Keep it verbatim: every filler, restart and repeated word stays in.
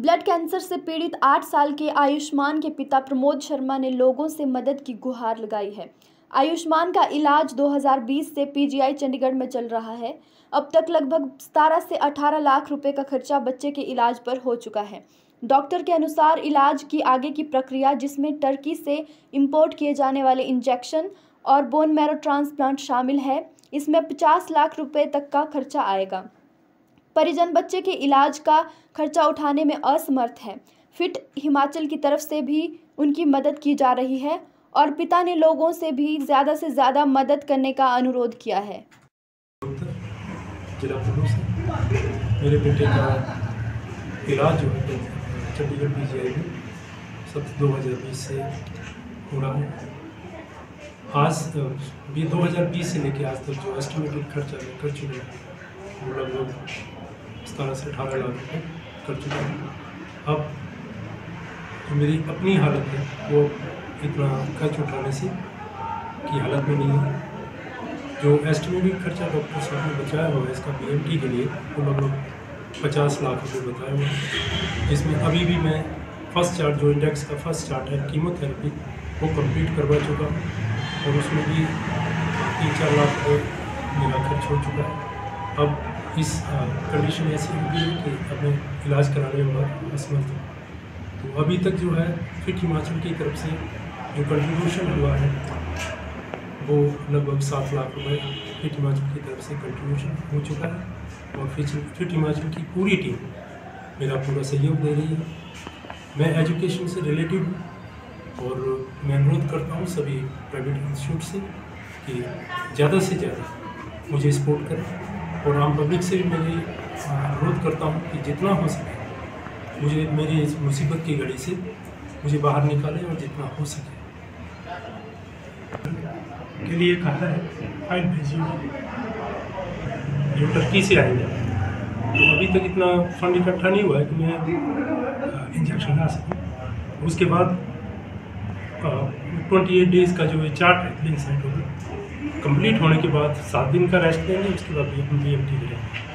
Blood cancer से पीड़ित आठ साल के आयुष्मान के पिता प्रमोद शर्मा ने लोगों से मदद की गुहार लगाई है। आयुष्मान का इलाज दो हज़ार बीस से पीजीआई चंडीगढ़ में चल रहा है। अब तक लगभग सत्रह से अठारह लाख रुपए का खर्चा बच्चे के इलाज पर हो चुका है। डॉक्टर के अनुसार इलाज की आगे की प्रक्रिया, जिसमें टर्की से इम्पोर्ट किए जाने वाले इंजेक्शन और बोनमेरो ट्रांसप्लांट शामिल है, इसमें पचास लाख रुपये तक का खर्चा आएगा। परिजन बच्चे के इलाज का खर्चा उठाने में असमर्थ है। फिट हिमाचल की तरफ से भी उनकी मदद की जा रही है और पिता ने लोगों से भी ज़्यादा से ज़्यादा मदद करने का अनुरोध किया है। मेरे बेटे का इलाज जो है चंडीगढ़ पीजीआई में सब दो हज़ार बीस से हो रहा है। आज भी दो हज़ार बीस से लेके आज तक जो एस्टिमेटेड खर्चा कर चुके हैं वो लगभग सतारह से अठारह लाख रुपये कर चुके हैं। अब जो मेरी अपनी हालत है वो इतना खर्च उठाने से की हालत में नहीं है। जो एस्टिमेटेड खर्चा डॉक्टर साहब ने बचाया हुआ है इसका पीएमटी के लिए वो लगभग पचास लाख रुपये बताया हुआ है, जिसमें अभी भी मैं फर्स्ट चार्ट जो इंडेक्स का फर्स्ट चार्ट है कीमोथेरेपी वो कंप्लीट करवा चुका हूँ और उसमें भी तीन चार लाख रुपये मेरा खर्च हो चुका है। अब इस कंडीशन ऐसी हो गई है कि अपने इलाज कराने में बहुत असमर्थ हूँ। तो अभी तक जो है फिट हिमाचल की तरफ से जो कंट्रीब्यूशन हुआ है वो लगभग सात लाख रुपये फिट हिमाचल की तरफ से कंट्रीब्यूशन हो चुका है और फिट फिट हिमाचल की पूरी टीम मेरा पूरा सहयोग दे रही है। मैं एजुकेशन से रिलेटेड हूँ और मैं अनुरोध करता हूँ सभी प्राइवेट इंस्टीट्यूट से कि ज़्यादा से ज़्यादा मुझे सपोर्ट करें और आम पब्लिक से भी मैं अनुरोध करता हूँ कि जितना हो सके मुझे मेरी इस मुसीबत की घड़ी से मुझे बाहर निकालें और जितना हो सके के लिए कहा है फाइल भेजिए जो टर्की से आएंगे। तो अभी तक इतना फंड इकट्ठा नहीं हुआ है कि मैं इंजेक्शन ला सकूँ। उसके बाद ट्वेंटी एट डेज़ का जो चार्ट है क्लीन साइट होगा, कंप्लीट होने के बाद सात दिन का रेस्ट लेंगे, उसके बाद भी हम बी एम टी करेंगे।